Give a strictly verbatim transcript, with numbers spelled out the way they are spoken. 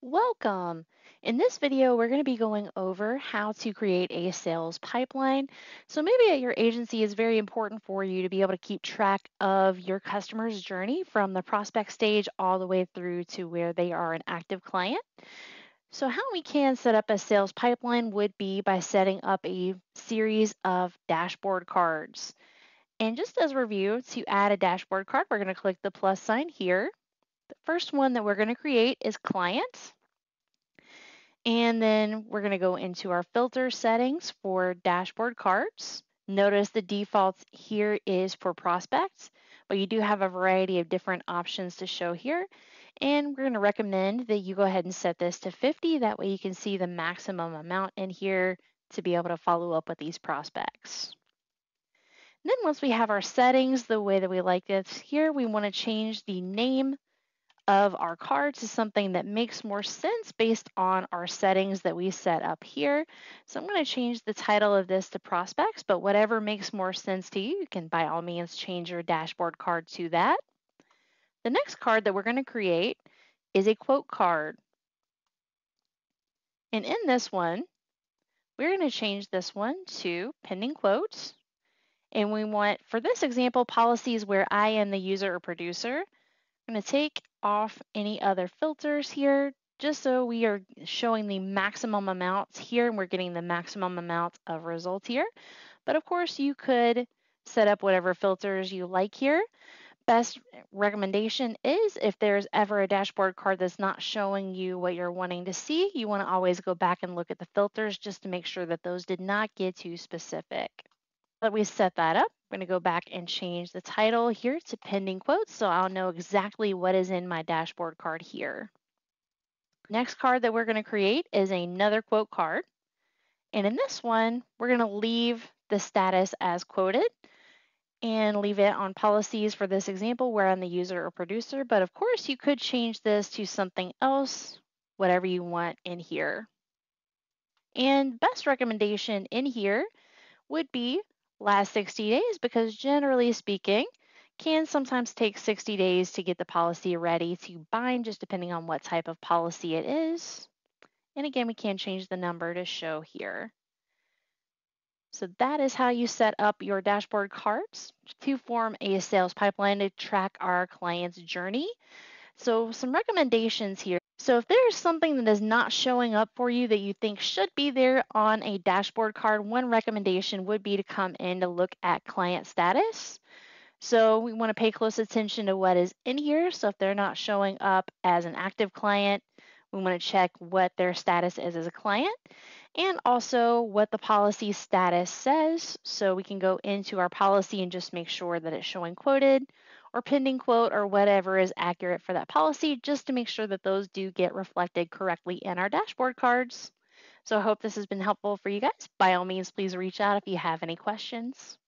Welcome. In this video, we're going to be going over how to create a sales pipeline. So maybe at your agency it's very important for you to be able to keep track of your customer's journey from the prospect stage all the way through to where they are an active client. So how we can set up a sales pipeline would be by setting up a series of dashboard cards. And just as a review, to add a dashboard card, we're going to click the plus sign here. The first one that we're going to create is client. And then we're going to go into our filter settings for dashboard cards. Notice the default here is for prospects, but you do have a variety of different options to show here. And we're going to recommend that you go ahead and set this to fifty. That way you can see the maximum amount in here to be able to follow up with these prospects. And then once we have our settings the way that we like this here, we want to change the name of our cards is something that makes more sense based on our settings that we set up here. So I'm going to change the title of this to prospects, but whatever makes more sense to you, you can by all means change your dashboard card to that. The next card that we're going to create is a quote card. And in this one, we're going to change this one to pending quotes. And we want, for this example, policies where I am the user or producer. I'm going to take off any other filters here just so we are showing the maximum amounts here and we're getting the maximum amount of results here. But of course you could set up whatever filters you like here. Best recommendation is if there's ever a dashboard card that's not showing you what you're wanting to see, you want to always go back and look at the filters just to make sure that those did not get too specific. But we set that up. I'm going to go back and change the title here to pending quotes so I'll know exactly what is in my dashboard card here. Next card that we're going to create is another quote card. And in this one, we're going to leave the status as quoted and leave it on policies for this example where I'm the user or producer. But of course, you could change this to something else, whatever you want in here. And best recommendation in here would be last sixty days, because generally speaking, can sometimes take sixty days to get the policy ready to bind, just depending on what type of policy it is. And again, we can change the number to show here. So that is how you set up your dashboard cards to form a sales pipeline to track our client's journey. So some recommendations here. So if there's something that is not showing up for you that you think should be there on a dashboard card, one recommendation would be to come in to look at client status. So we want to pay close attention to what is in here. So if they're not showing up as an active client, we want to check what their status is as a client and also what the policy status says. So we can go into our policy and just make sure that it's showing quoted or pending quote or whatever is accurate for that policy, just to make sure that those do get reflected correctly in our dashboard cards. So I hope this has been helpful for you guys. By all means, please reach out if you have any questions.